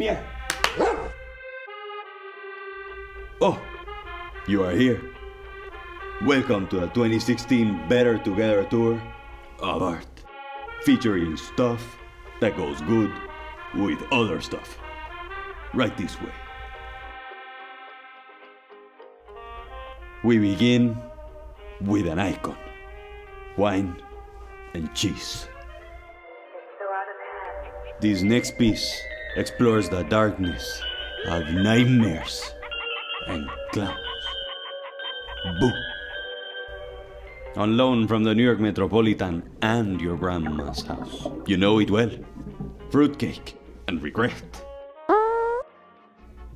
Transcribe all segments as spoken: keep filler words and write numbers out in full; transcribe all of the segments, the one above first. Meow. Oh, you are here. Welcome to the twenty sixteen Better Together Tour of Art, featuring stuff that goes good with other stuff. Right this way. We begin with an icon, wine and cheese. This next piece explores the darkness of nightmares and clowns. Boo! On loan from the New York Metropolitan and your grandma's house. You know it well. Fruitcake and regret.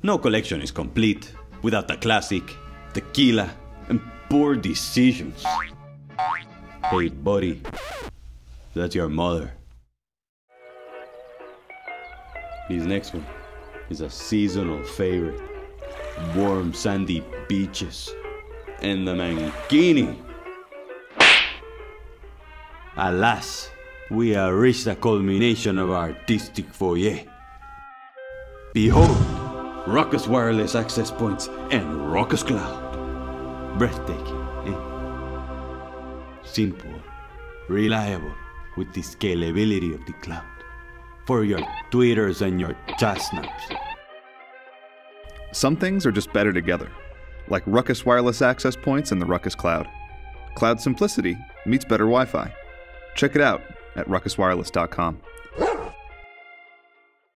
No collection is complete without the classic, tequila, and poor decisions. Hey buddy, that's your mother. This next one is a seasonal favorite. Warm sandy beaches and the mankini. Alas, we have reached the culmination of our artistic foyer. Behold, Ruckus Wireless Access Points and Ruckus Cloud. Breathtaking, eh? Simple, reliable, with the scalability of the cloud. For your tweeters and your chestnuts. Some things are just better together, like Ruckus Wireless Access Points and the Ruckus Cloud. Cloud simplicity meets better Wi-Fi. Check it out at ruckus wireless dot com.